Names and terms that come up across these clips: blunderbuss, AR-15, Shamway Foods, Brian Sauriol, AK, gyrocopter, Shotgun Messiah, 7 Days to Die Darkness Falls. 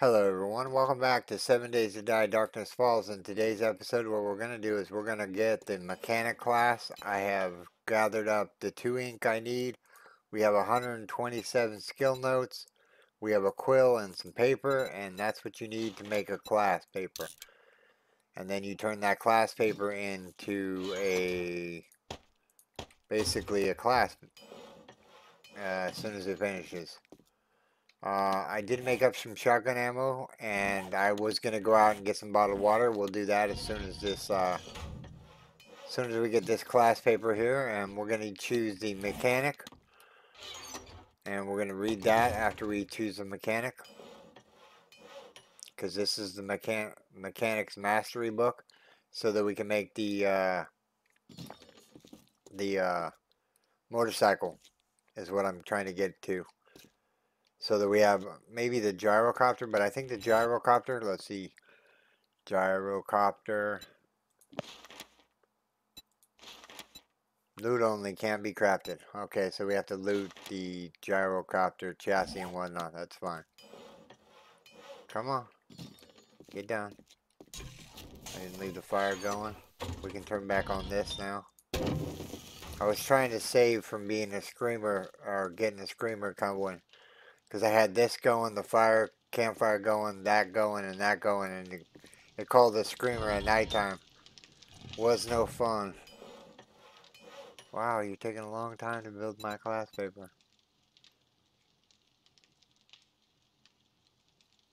Hello everyone, welcome back to 7 Days to Die Darkness Falls. In today's episode, what we're going to do is we're going to get the mechanic class. I have gathered up the 2 ink I need. We have 127 skill notes. We have a quill and some paper, and that's what you need to make a class paper. And then you turn that class paper into a, basically a class as soon as it finishes. I did make up some shotgun ammo, and I was going to go out and get some bottled water. We'll do that as soon as this, as soon as we get this class paper here, and we're going to choose the mechanic. And we're going to read that after we choose the mechanic, because this is the mechanic's mastery book, so that we can make the motorcycle, is what I'm trying to get to. So that we have maybe the gyrocopter, but I think the gyrocopter, let's see, gyrocopter, loot only, can't be crafted. Okay, so we have to loot the gyrocopter chassis and whatnot, that's fine. Come on, get down. I didn't leave the fire going. We can turn back on this now. I was trying to save from being a screamer, or getting a screamer kind of one. Because I had this going, the fire, campfire going, that going, and that going, and it called the screamer at nighttime. Was no fun. Wow, you're taking a long time to build my class paper.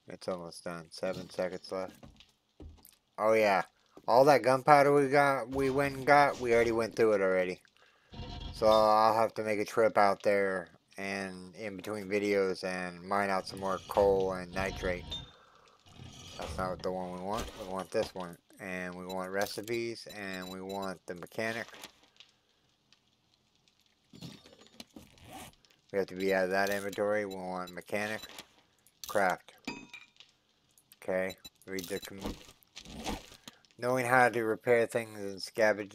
It's almost done. 7 seconds left. Oh yeah, all that gunpowder we went and got, we already went through it already. So I'll have to make a trip out there, and in between videos, and mine out some more coal and nitrate. That's not the one we want. We want this one, and we want recipes, and we want the mechanic. We have to be out of that inventory. We want mechanic, craft. Okay, read the knowing how to repair things and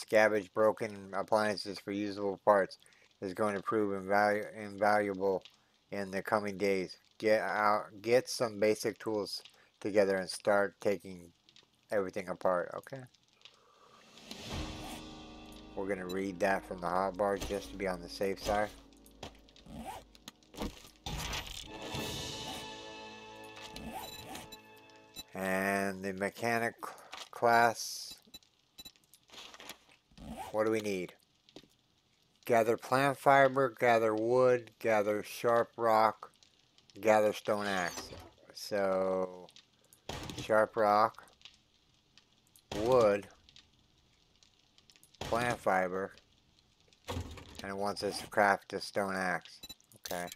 scavenge broken appliances for usable parts is going to prove invaluable in the coming days. Get some basic tools together and start taking everything apart. Okay. We're gonna read that from the hotbar just to be on the safe side. And the mechanic class, what do we need? Gather plant fiber, gather wood, gather sharp rock, gather stone axe. So, sharp rock, wood, plant fiber, and it wants us to craft a stone axe. Okay.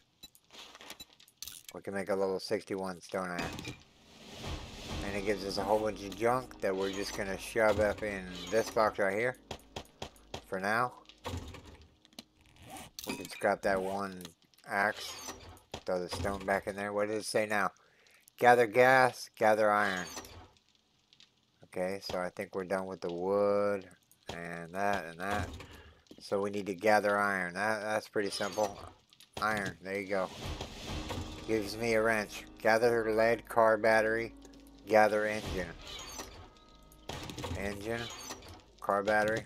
We can make a level 61 stone axe. And it gives us a whole bunch of junk that we're just going to shove up in this box right here for now. We can scrap that one axe, throw the stone back in there. What does it say now? Gather gas, gather iron. Okay, so I think we're done with the wood and that and that. So we need to gather iron. That's pretty simple. Iron, there you go. Gives me a wrench. Gather lead, car battery, gather engine. Engine, car battery.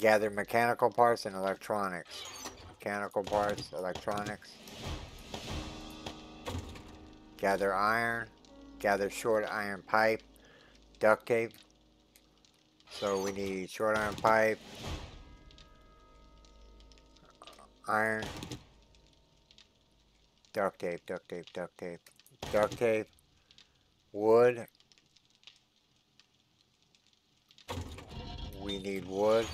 Gather mechanical parts and electronics. Mechanical parts, electronics. Gather iron. Gather short iron pipe. Duct tape. So we need short iron pipe. Iron. Duct tape, duct tape, duct tape. Duct tape. Wood. We need wood.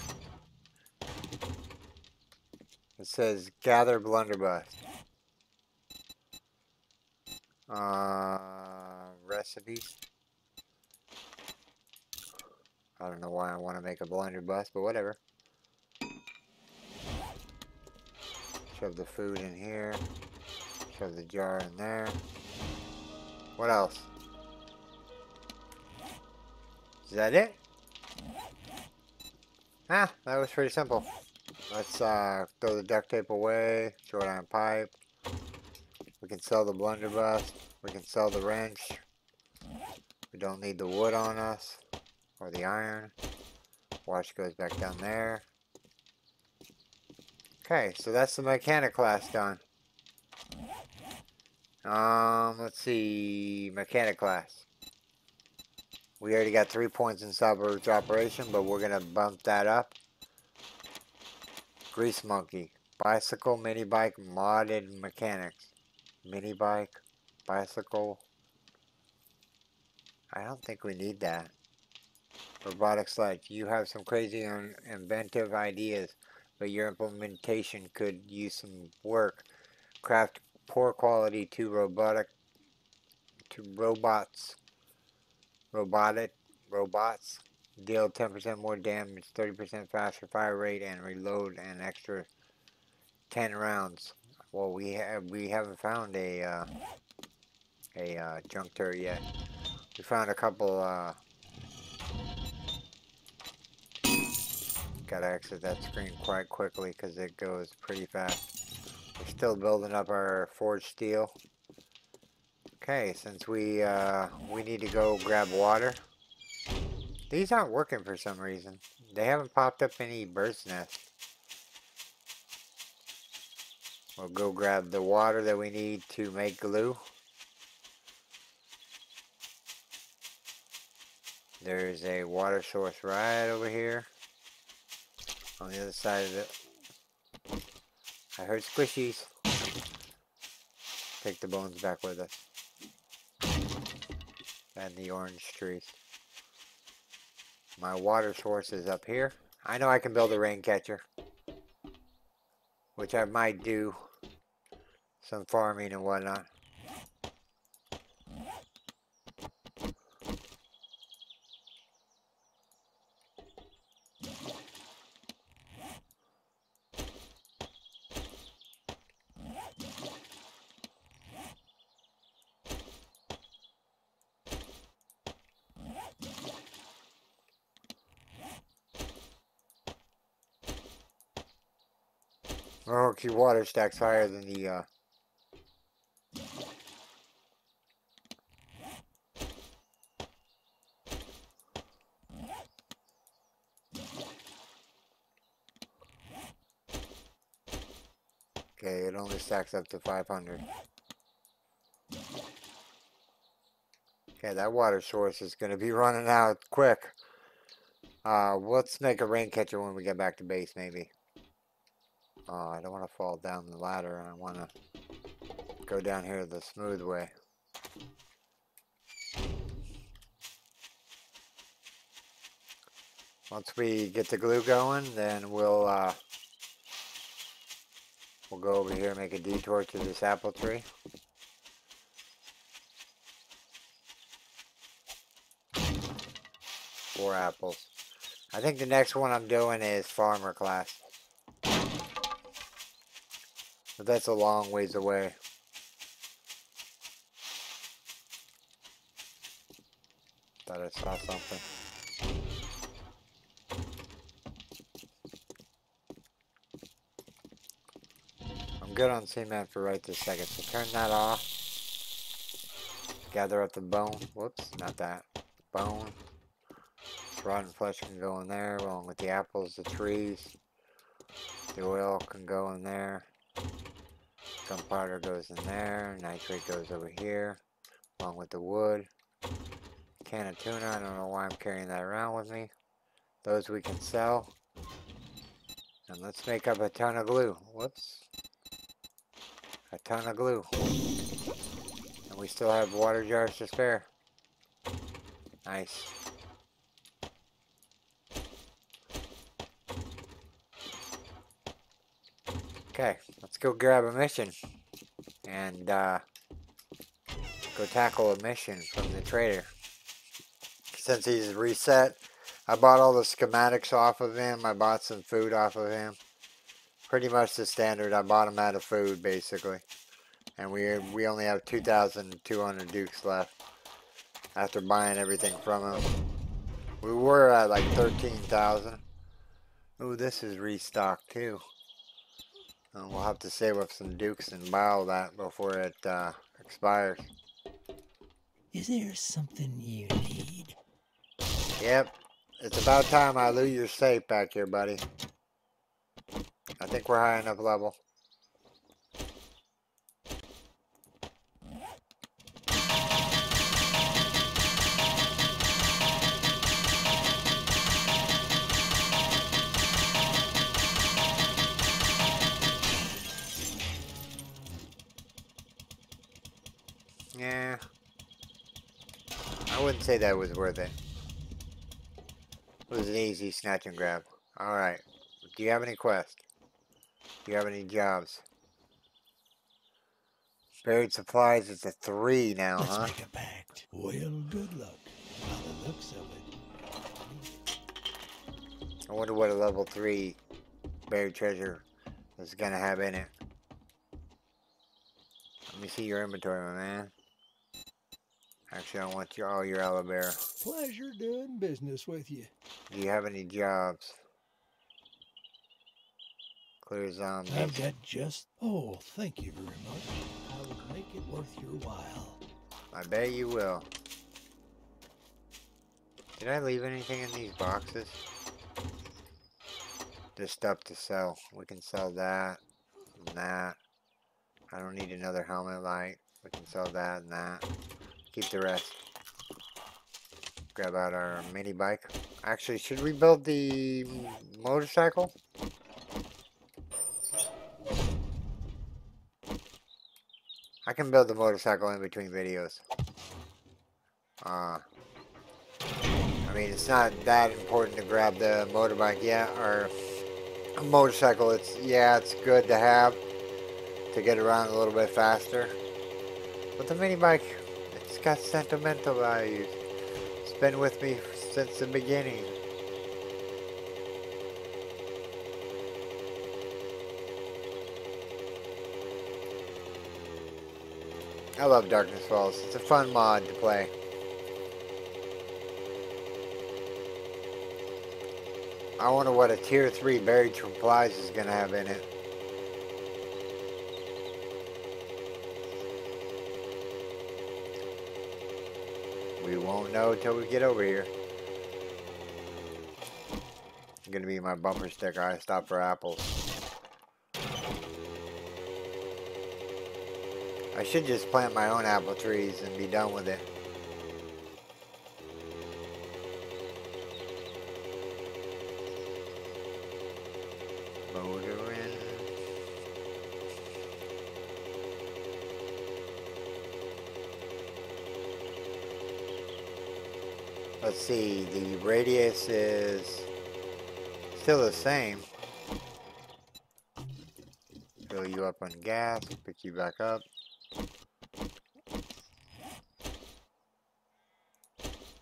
It says gather blunderbuss. Recipes. I don't know why I want to make a blunderbuss, but whatever. Shove the food in here. Shove the jar in there. What else? Is that it? Ah, that was pretty simple. Let's throw the duct tape away, throw it on a pipe. We can sell the blunderbuss. We can sell the wrench. We don't need the wood on us or the iron. Watch goes back down there. Okay, so that's the mechanic class done. Let's see, mechanic class. We already got 3 points in salvage operation, but we're gonna bump that up. Grease monkey, bicycle, mini bike, modded mechanics, mini bike, bicycle. I don't think we need that. Robotics like you have some crazy and inventive ideas, but your implementation could use some work. Craft poor quality robots. Deal 10% more damage, 30% faster fire rate, and reload an extra 10 rounds. Well, we haven't found a junk turret yet. We found a couple. Gotta exit that screen quite quickly because it goes pretty fast. We're still building up our forged steel. Okay, since we need to go grab water. These aren't working for some reason. They haven't popped up any bird's nests. We'll go grab the water that we need to make glue. There's a water source right over here. On the other side of it. I heard squishies. Take the bones back with us. And the orange trees. My water source is up here. I know I can build a rain catcher. Which I might do. Some farming and whatnot. Your water stacks higher than the okay, it only stacks up to 500. Okay, that water source is going to be running out quick. Let's make a rain catcher when we get back to base, maybe. Oh, I don't want to fall down the ladder. I want to go down here the smooth way. Once we get the glue going, then we'll go over here and make a detour to this apple tree. Four apples. I think the next one I'm doing is farmer class. But that's a long ways away. Thought I saw something. I'm good on cement for right this second, so turn that off. Gather up the bone. Whoops, not that. Bone. Rotten flesh can go in there, along with the apples, the trees. The oil can go in there. Gunpowder goes in there, nitrate goes over here, along with the wood. Can of tuna, I don't know why I'm carrying that around with me. Those we can sell. And let's make up a ton of glue. Whoops. A ton of glue. And we still have water jars to spare. Nice. Okay, let's go grab a mission and go tackle a mission from the trader. Since he's reset, I bought all the schematics off of him. I bought some food off of him. Pretty much the standard. I bought him out of food, basically. And we only have 2,200 dukes left after buying everything from him. We were at like 13,000. Ooh, this is restocked too. And we'll have to save up some dukes and buy that before it expires. Is there something you need? Yep. It's about time I loot your safe back here, buddy. I think we're high enough level. Yeah, I wouldn't say that was worth it. It was an easy snatch and grab. Alright, do you have any quests? Do you have any jobs? Buried supplies is a 3 now, huh? Let's make a pact. Well, good luck. By the looks of it. I wonder what a level 3 buried treasure is going to have in it. Let me see your inventory, my man. Actually, I want you all your aloe vera. Pleasure doing business with you. Do you have any jobs? Clear zombies. I've got just... Oh, thank you very much. I will make it worth your while. I bet you will. Did I leave anything in these boxes? Just stuff to sell. We can sell that and that. I don't need another helmet light. We can sell that and that. Keep the rest. Grab out our mini bike. Actually, should we build the motorcycle? I can build the motorcycle in between videos. I mean, it's not that important to grab the motorbike yet, or a motorcycle. It's, yeah, it's good to have to get around a little bit faster. But the mini bike, it's got sentimental values. It's been with me since the beginning. I love Darkness Falls. It's a fun mod to play. I wonder what a tier 3 buried supplies is going to have in it. We won't know till we get over here. It's gonna be my bumper sticker. I stop for apples. I should just plant my own apple trees and be done with it. Let's see, the radius is still the same. Fill you up on gas, pick you back up.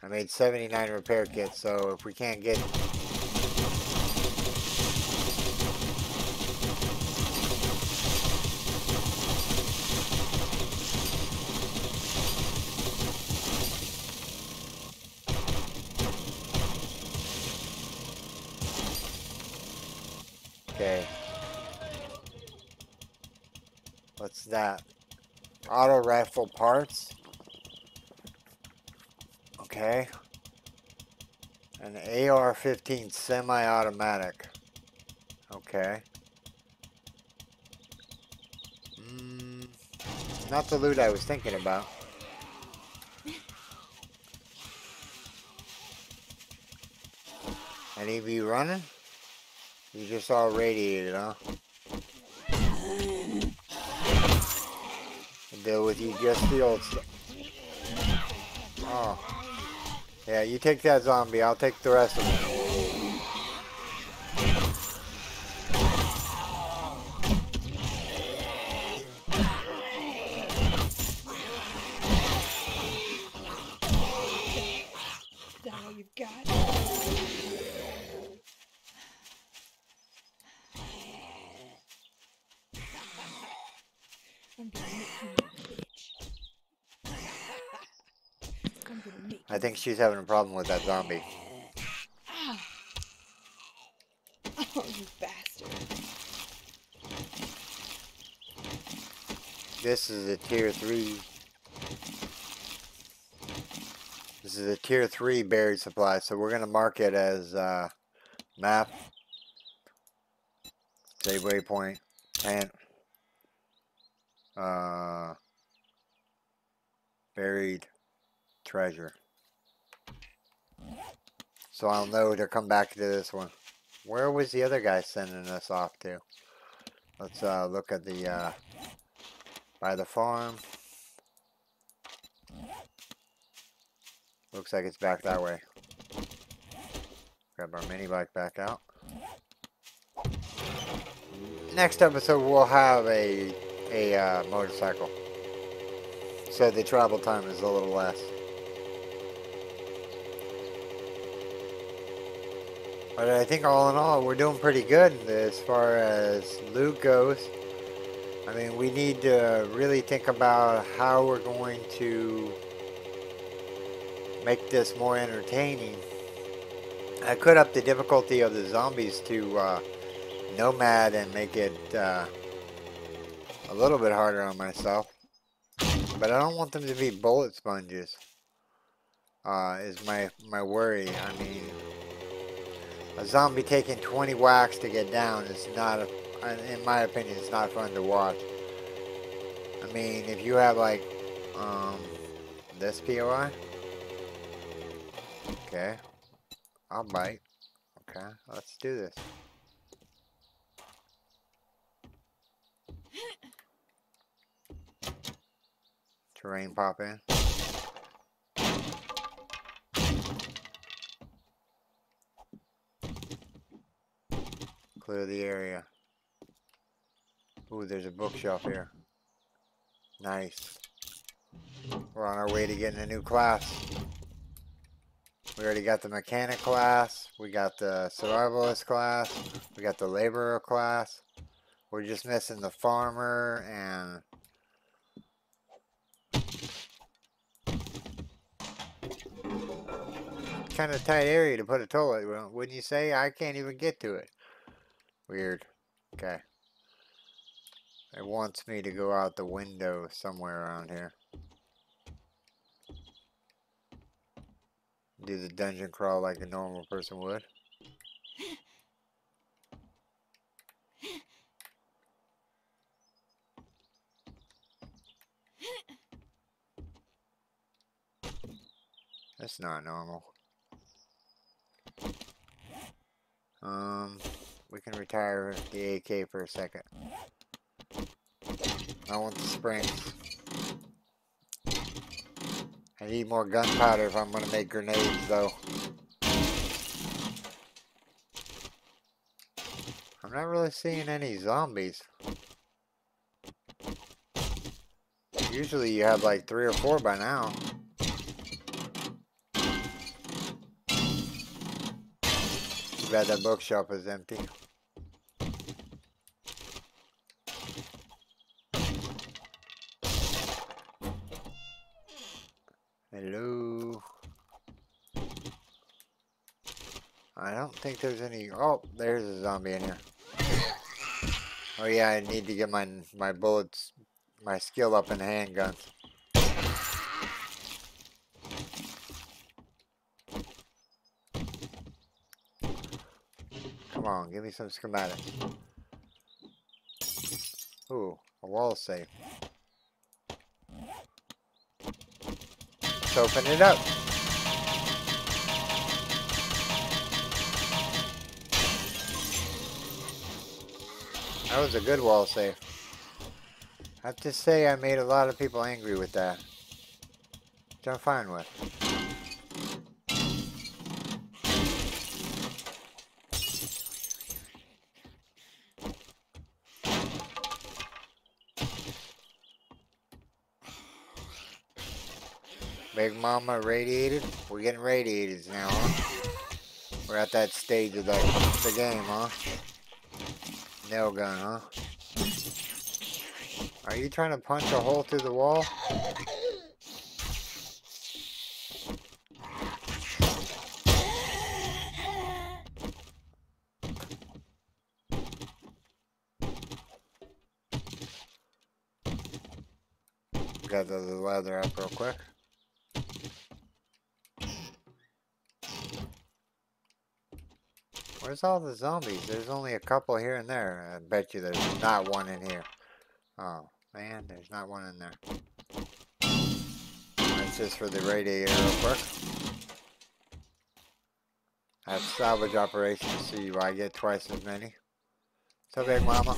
I made 79 repair kits, so if we can't get... What's that? Auto rifle parts. Okay. An AR-15 semi-automatic. Okay. Not the loot I was thinking about. Any of you running? You just all radiated, huh? Deal with you just the old stuff. Oh. Yeah, you take that zombie. I'll take the rest of them. That's all you've got. I think she's having a problem with that zombie. this is a tier 3. This is a tier 3 buried supply, so we're going to mark it as map. Save waypoint. Tent. Buried treasure. So I'll know to come back to this one. Where was the other guy sending us off to? Let's look at the by the farm. Looks like it's back that way. Grab our mini bike back out. Next episode we'll have a motorcycle, so the travel time is a little less. But I think all in all, we're doing pretty good as far as loot goes. I mean, we need to really think about how we're going to make this more entertaining. I could up the difficulty of the zombies to Nomad and make it a little bit harder on myself. But I don't want them to be bullet sponges, is my worry. I mean, a zombie taking 20 whacks to get down is not, in my opinion, it's not fun to watch. I mean, if you have like, this POI. Okay. I'll bite. Okay, let's do this. Terrain pop in. Clear the area. Ooh, there's a bookshelf here. Nice. We're on our way to getting a new class. We already got the mechanic class. We got the survivalist class. We got the laborer class. We're just missing the farmer and... kind of tight area to put a toilet, wouldn't you say? I can't even get to it. Weird. Okay. It wants me to go out the window somewhere around here. Do the dungeon crawl like a normal person would. That's not normal. We can retire the AK for a second. I want the springs. I need more gunpowder if I'm going to make grenades, though. I'm not really seeing any zombies. Usually you have like 3 or 4 by now. Too bad that bookshop is empty. Hello. I don't think there's any. Oh, there's a zombie in here. Oh yeah, I need to get my bullets, my skill up in handguns. Come on, give me some schematic. Ooh, a wall safe. Open it up. That was a good wall safe. I have to say I made a lot of people angry with that. Which I'm fine with. Big Mama radiated. We're getting radiated now, huh? We're at that stage of the game, huh? Nail gun, huh? Are you trying to punch a hole through the wall? Got the leather up real quick. Where's all the zombies? There's only a couple here and there. I bet you there's not one in here. Oh, man, there's not one in there. That's just for the radiator real quick. I have salvage operations, see why I get twice as many. So big mama.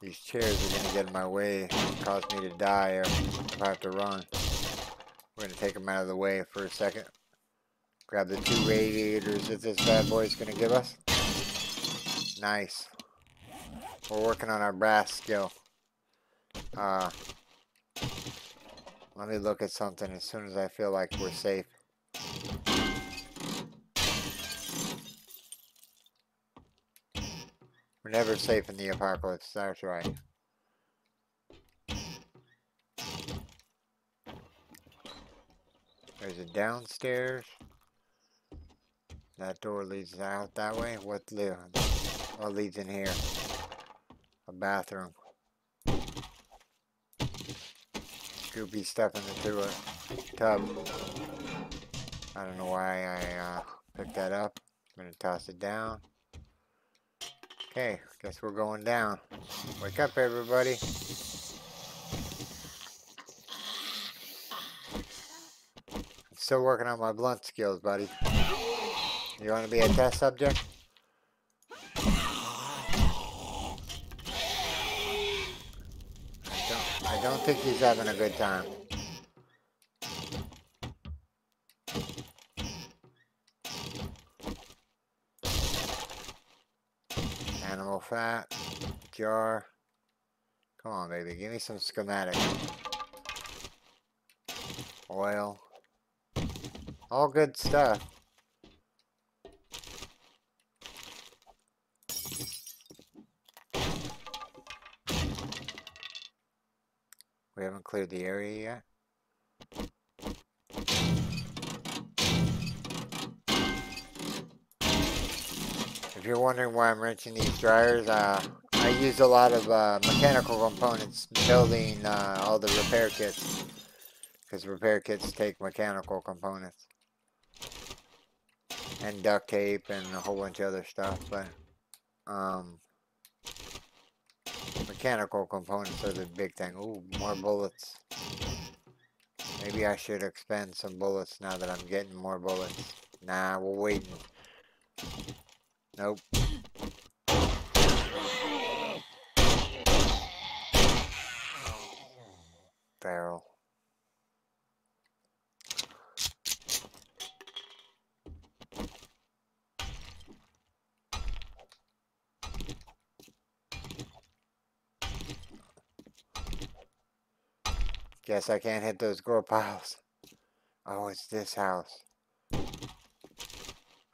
These chairs are going to get in my way and cause me to die if I have to run. We're going to take them out of the way for a second. Grab the 2 radiators that this bad boy is going to give us. Nice. We're working on our brass skill. Let me look at something as soon as I feel like we're safe. We're never safe in the apocalypse, that's right. There's a downstairs. That door leads out that way. What leads in here? A bathroom. Goopy stuff into a tub. I don't know why I picked that up. I'm going to toss it down. Okay, guess we're going down. Wake up, everybody. I'm still working on my blunt skills, buddy. You want to be a test subject? I don't think he's having a good time. Animal fat, jar. Come on, baby, give me some schematic. Oil. All good stuff. We haven't cleared the area yet. If you're wondering why I'm wrenching these dryers, I use a lot of mechanical components building all the repair kits. Because repair kits take mechanical components. And duct tape and a whole bunch of other stuff. But mechanical components are the big thing. Ooh, more bullets. Maybe I should expend some bullets now that I'm getting more bullets. Nah, we're waiting. Nope. Barrel. Guess I can't hit those grow piles. Oh, it's this house.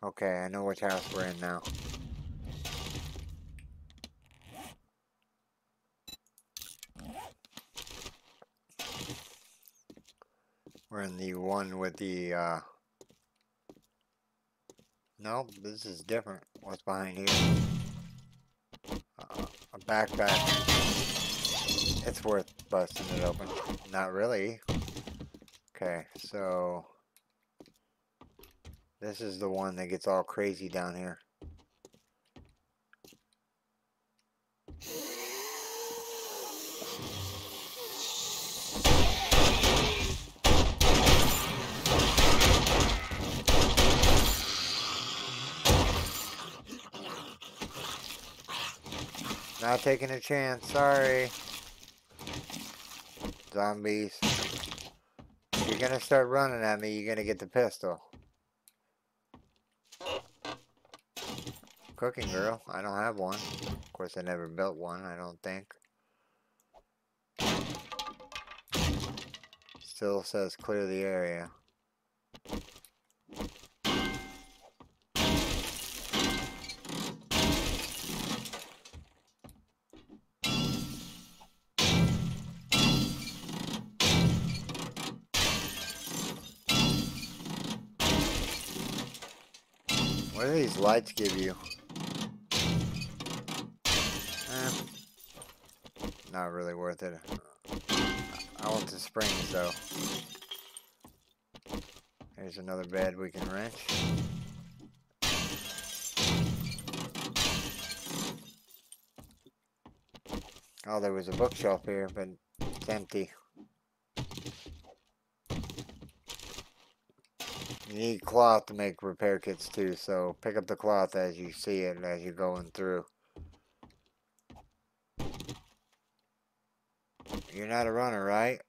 Okay, I know which house we're in now. We're in the one with the, Nope, this is different. What's behind here? A backpack. It's worth busting it open. Not really. Okay, so this is the one that gets all crazy down here. Not taking a chance, sorry. Zombies. If you're gonna start running at me, you're gonna get the pistol. Cooking girl. I don't have one. Of course, I never built one, I don't think. Still says clear the area. What do these lights give you? Not really worth it. I want the springs though. Here's another bed we can wrench. Oh, there was a bookshelf here, but it's empty. You need cloth to make repair kits too, so pick up the cloth as you see it, as you're going through. You're not a runner, right?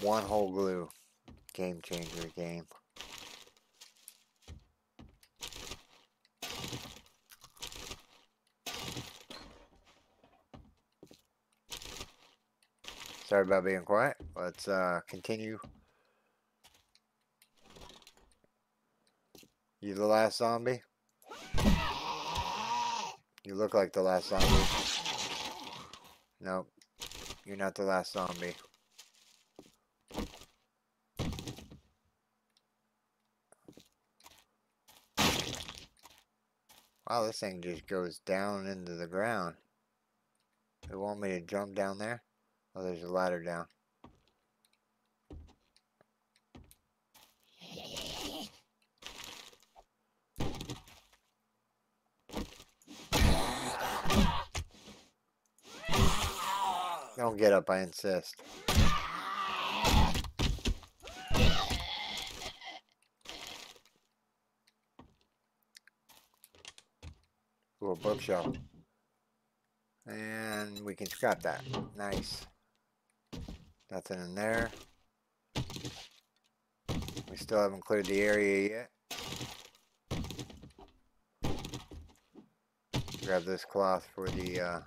One whole glue. Game changer game. Sorry about being quiet. Let's continue. You the last zombie? You look like the last zombie. Nope. You're not the last zombie. Wow, this thing just goes down into the ground. They want me to jump down there? Oh, there's a ladder down. Don't get up, I insist. Ooh, a bookshelf. And we can scrap that. Nice. Nothing in there. We still haven't cleared the area yet. Grab this cloth for the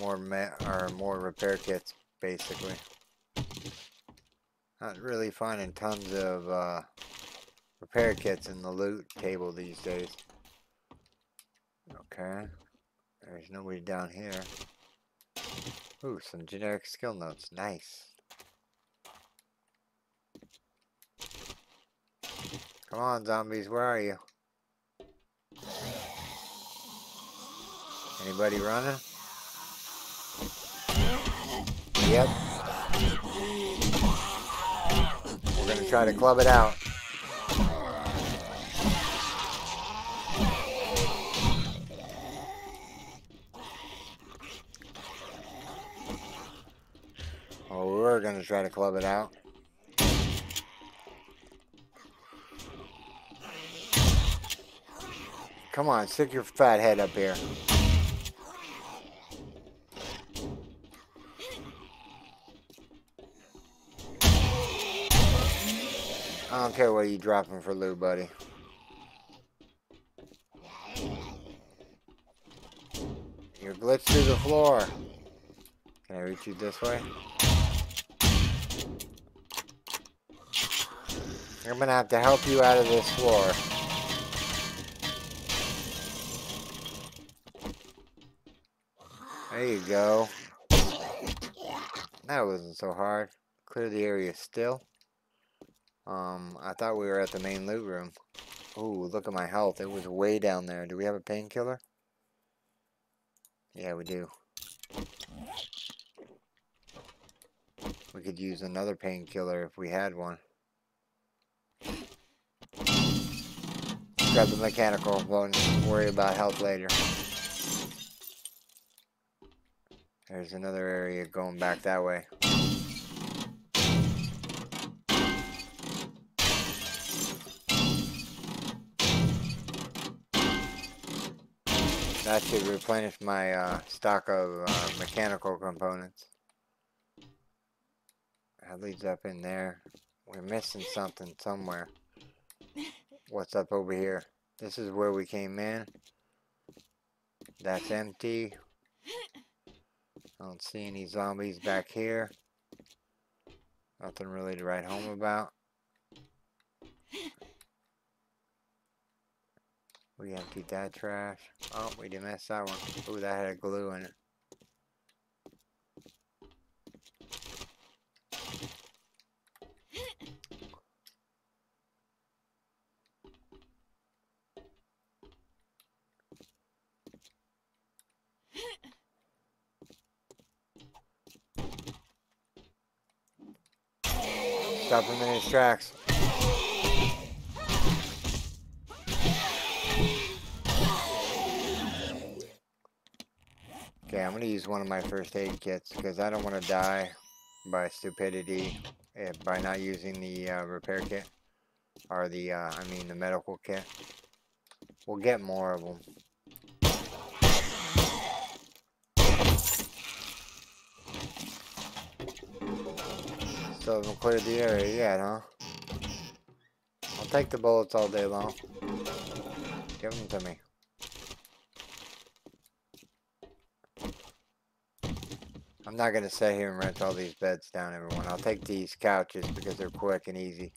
more repair kits, basically. Not really finding tons of repair kits in the loot table these days. Okay. There's nobody down here. Ooh, some generic skill notes. Nice. Come on, zombies. Where are you? Anybody running? Yep. We're going to try to club it out. We're going to try to club it out. Come on, stick your fat head up here. I don't care what you dropping for loot, buddy. You're glitched through the floor. Can I reach you this way? I'm gonna have to help you out of this floor. There you go. That wasn't so hard. Clear the area still. I thought we were at the main loot room. Ooh, look at my health. It was way down there. Do we have a painkiller? Yeah, we do. We could use another painkiller if we had one. Grab the mechanical, won't worry about health later. There's another area going back that way. That should replenish my stock of mechanical components. That leads up in there. We're missing something somewhere. What's up over here? This is where we came in. That's empty. I don't see any zombies back here. Nothing really to write home about. We emptied that trash. Oh, we didn't mess that one. Ooh, that had glue in it. Stop him in his tracks. Okay, I'm gonna use one of my first aid kits because I don't want to die by stupidity by not using the repair kit or the I mean the medical kit. We'll get more of them. Still haven't cleared the area yet, huh? I'll take the bullets all day long. Give them to me. I'm not going to sit here and rent all these beds down, everyone. I'll take these couches because they're quick and easy.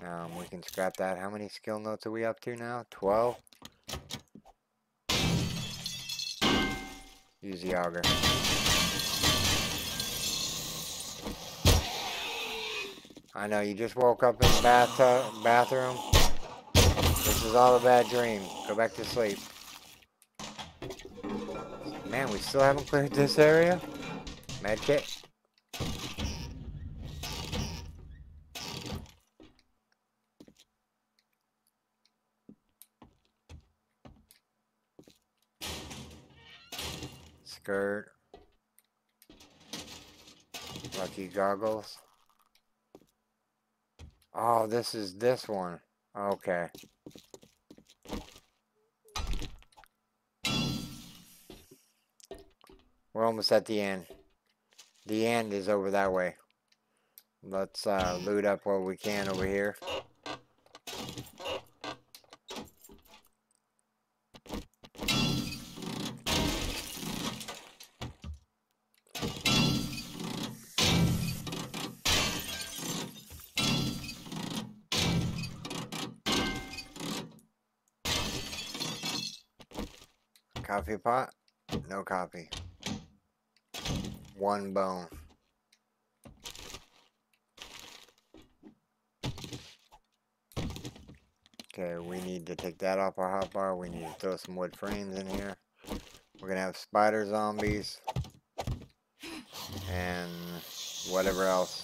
We can scrap that. How many skill notes are we up to now? 12? Use the auger. I know, you just woke up in the bathroom. This is all a bad dream. Go back to sleep. Man, we still haven't cleared this area? Medkit. Skirt. Lucky goggles. Oh, this is this one. Okay. We're almost at the end. The end is over that way. Let's loot up what we can over here. Coffee pot? No coffee. One bone. Okay, we need to take that off our hotbar. We need to throw some wood frames in here. We're gonna have spider zombies and whatever else.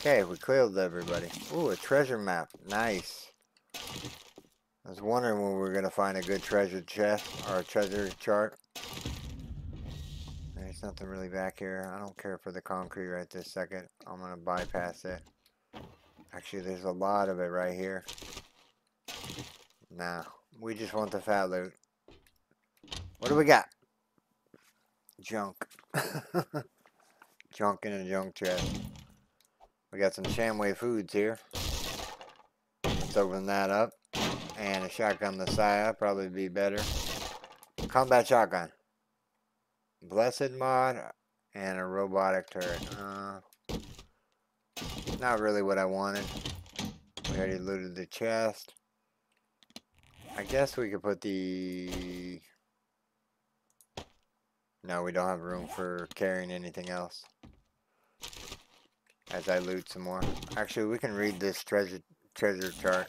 Okay, we cleared everybody. Ooh, a treasure map. Nice. I was wondering when we were going to find a good treasure chest or a treasure chart. There's nothing really back here. I don't care for the concrete right this second. I'm going to bypass it. Actually, there's a lot of it right here. Nah, we just want the fat loot. What do we got? Junk. Junk in a junk chest. We got some Shamway Foods here. Let's open that up. And a Shotgun Messiah, probably be better. Combat Shotgun. Blessed Mod. And a robotic turret. Not really what I wanted. We already looted the chest. I guess we could put the... No, we don't have room for carrying anything else. As I loot some more. Actually, we can read this treasure chart.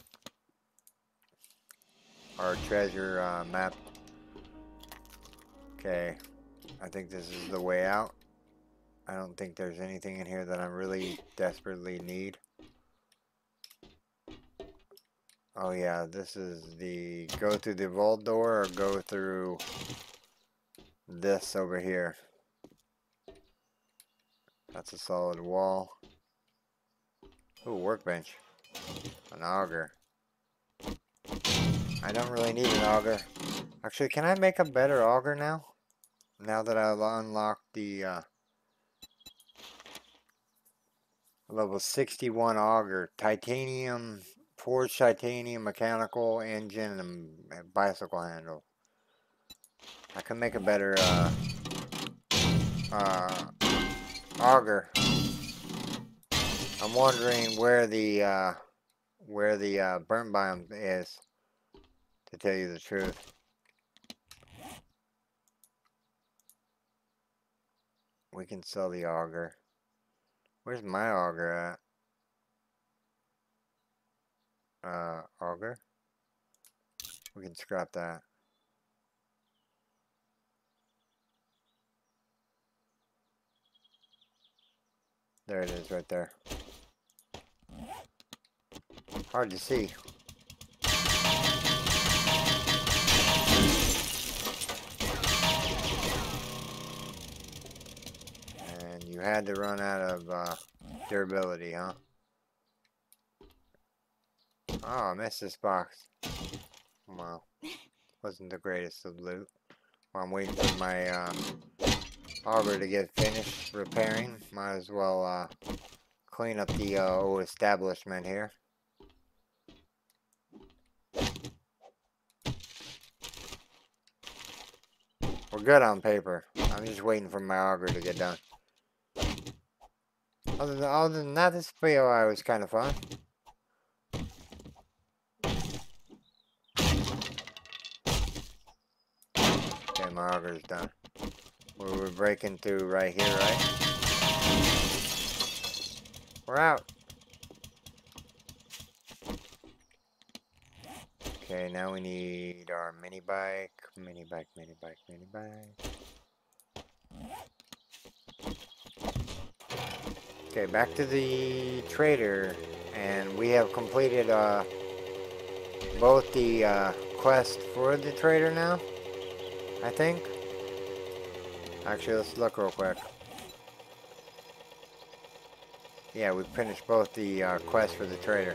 Or treasure map. Okay. I think this is the way out. I don't think there's anything in here that I really desperately need. Oh yeah, this is the... Go through the vault door or go through this over here. That's a solid wall. Ooh, workbench. An auger. I don't really need an auger. Actually, can I make a better auger now? Now that I've unlocked the level 61 auger. Titanium, forged titanium, mechanical engine, and bicycle handle. I can make a better auger. I'm wondering where the where the burn biome is, to tell you the truth. We can sell the auger. Where's my auger at? Auger? We can scrap that. There it is right there. Hard to see. And you had to run out of durability, huh? Oh, I missed this box. Wow. Wasn't the greatest of loot. Well, I'm waiting for my auger to get finished repairing. Might as well clean up the old establishment here. We're good on paper. I'm just waiting for my auger to get done. Other than that, this video was kind of fun. Okay, my auger's done. We're breaking through right here, right? We're out. Okay, now we need our mini bike. Mini bike, mini bike, mini bike. Okay, back to the trader. And we have completed both the quest for the trader now, I think. Actually, let's look real quick. Yeah, we finished both the quests for the trader.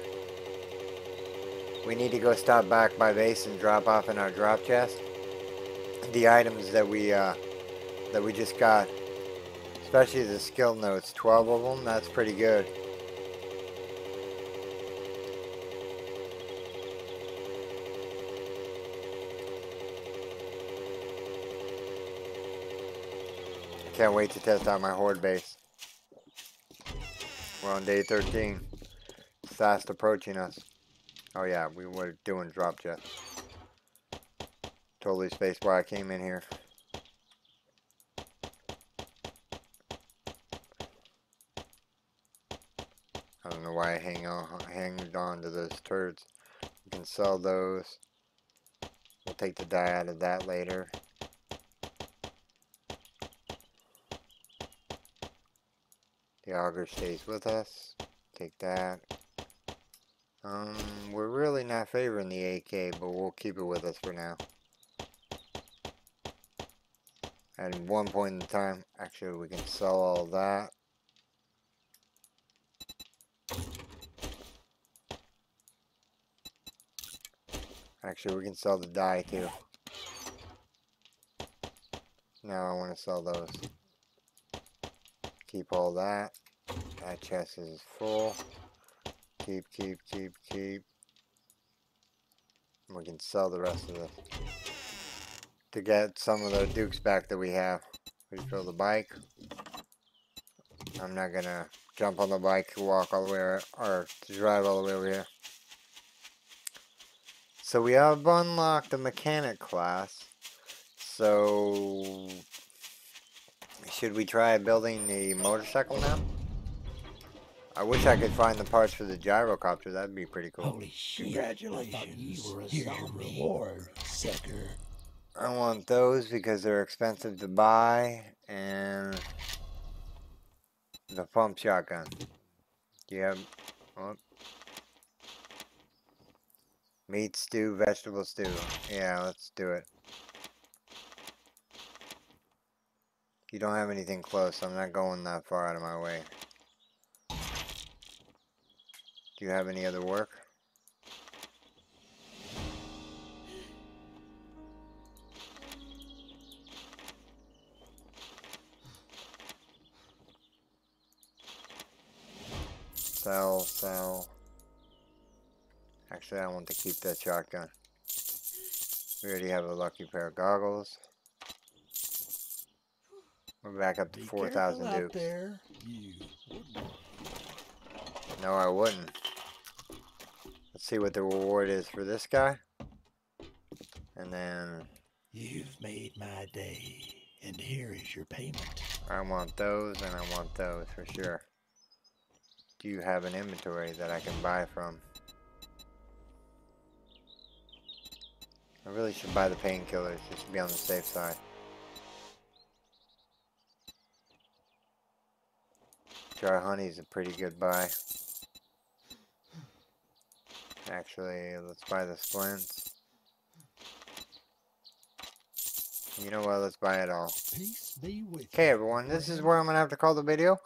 We need to go stop back by base and drop off in our drop chest the items that we just got. Especially the skill notes, 12 of them. That's pretty good. Can't wait to test out my horde base. We're on day 13. It's fast approaching us. Oh yeah, we were doing drop jet. Totally spaced why I came in here. I don't know why I hanged on to those turds. You can sell those. We'll take the dye out of that later. The auger stays with us. Take that. We're really not favoring the AK, but we'll keep it with us for now. At one point in time, actually, we can sell all that. Actually, we can sell the dye too. Now I want to sell those. Keep all that. That chest is full. Keep. We can sell the rest of this to get some of the dukes back that we have. We fill the bike. I'm not gonna jump on the bike, walk all the way, or drive all the way over here. So we have unlocked the mechanic class. So should we try building the motorcycle now? I wish I could find the parts for the gyrocopter. That'd be pretty cool. Holy shit. Congratulations. Here's your reward, sucker. I want those because they're expensive to buy. And the pump shotgun. Do you have... Oh. Meat stew, vegetable stew. Yeah, let's do it. You don't have anything close, so I'm not going that far out of my way. Do you have any other work? Sell. Actually, I want to keep that shotgun. We already have a lucky pair of goggles. We're back up to 4,000 dukes. No, I wouldn't. see what the reward is for this guy. And then... You've made my day, and here is your payment. I want those, and I want those for sure. Do you have an inventory that I can buy from? I really should buy the painkillers just to be on the safe side. Dry honey is a pretty good buy. Actually, let's buy the splints. You know what, let's buy it all. Peace be with you. Okay everyone, this is where I'm going to have to call the video.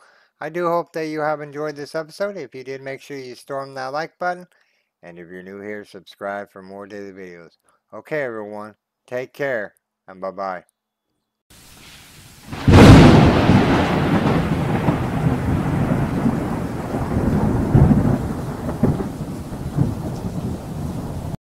I do hope that you have enjoyed this episode. If you did, make sure you storm that like button. And if you're new here, subscribe for more daily videos. Okay everyone, take care and bye-bye.